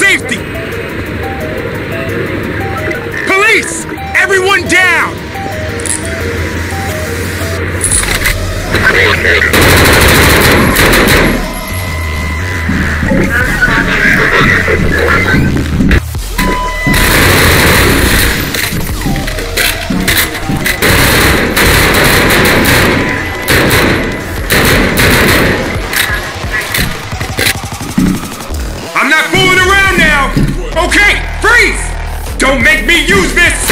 safety! Police! Everyone down! Okay, freeze! Don't make me use this!